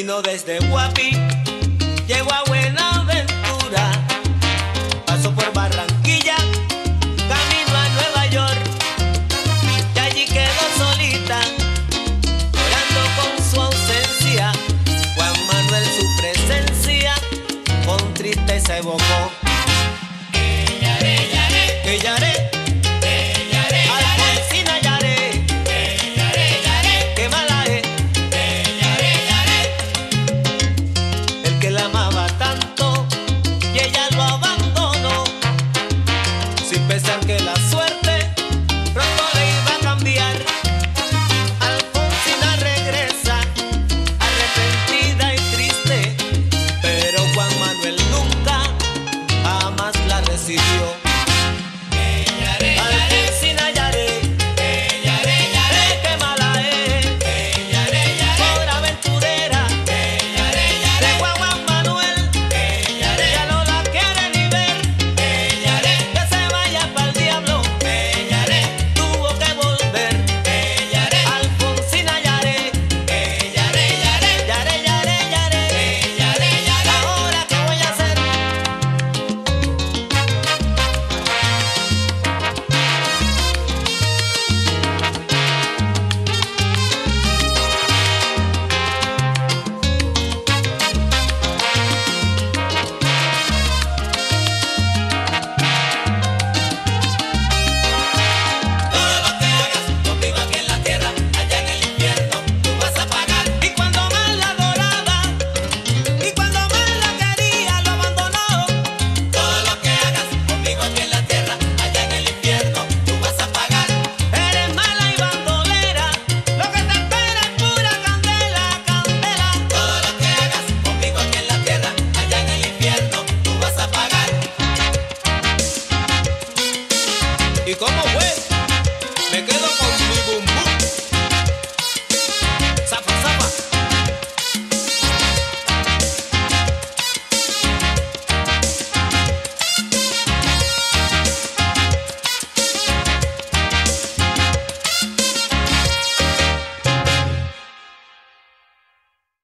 vino desde Guapi, llegó a Buenaventura, pasó por Barranquilla, camino a Nueva York, y allí quedó solita, llorando con su ausencia. Juan Manuel su presencia con tristeza evocó.